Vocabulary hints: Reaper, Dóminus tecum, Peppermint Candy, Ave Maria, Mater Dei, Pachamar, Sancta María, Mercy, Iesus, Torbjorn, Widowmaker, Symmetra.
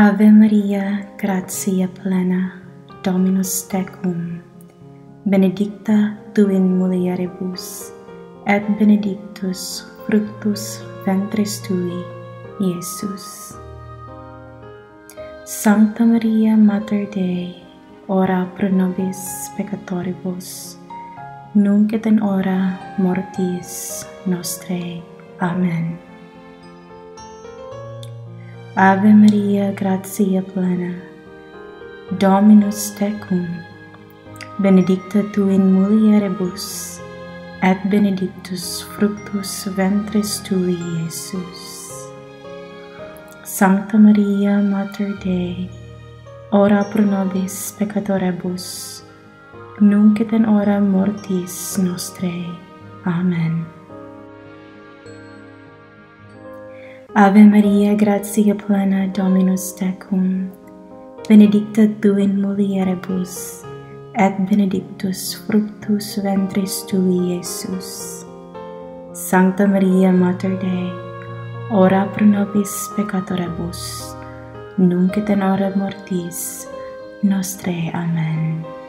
Ave Maria, gratia plena, Dominus tecum, benedicta tu in mulieribus, et benedictus fructus ventris tui, Iesus. Sancta Maria, Mater Dei, ora pro nobis peccatoribus, nunc et in hora mortis nostrae. Amen. Ave Maria, gratia plena, Dominus tecum, benedicta tu in mulieribus, et benedictus fructus ventris tui, Iesus. Sancta Maria, Mater Dei, ora pro nobis peccatoribus, nunc et in hora mortis nostrae. Amen. Ave Maria, gratia plena, Dominus tecum, benedicta tu in mulieribus, et benedictus fructus ventris tui, Iesus. Sancta Maria, Mater Dei, ora pro nobis peccatoribus, nunc et in hora mortis nostrae. Amen.